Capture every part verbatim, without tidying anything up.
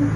I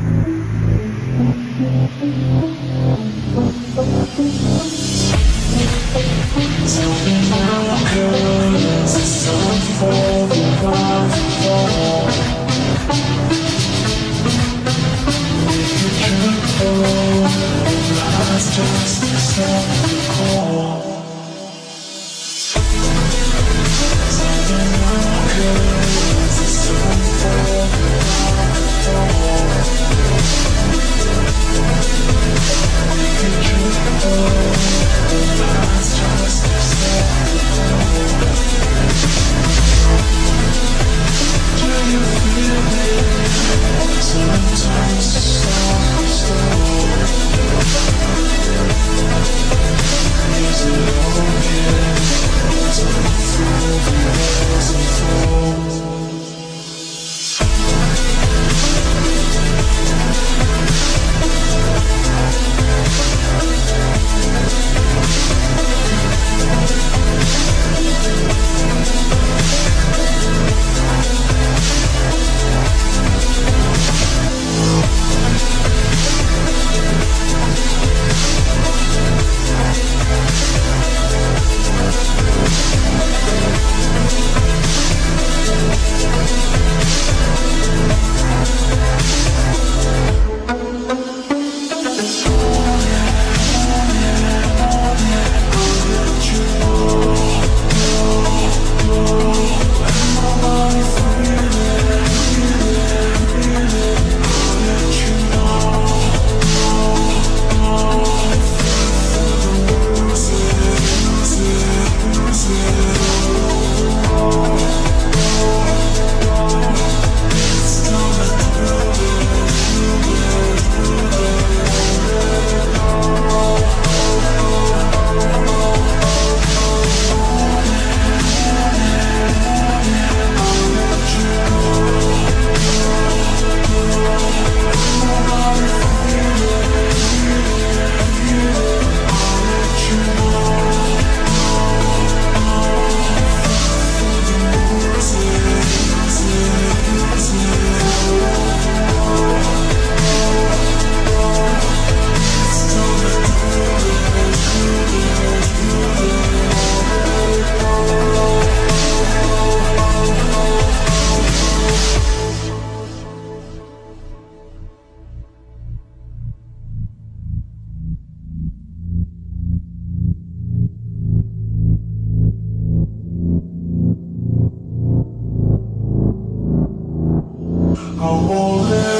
won't let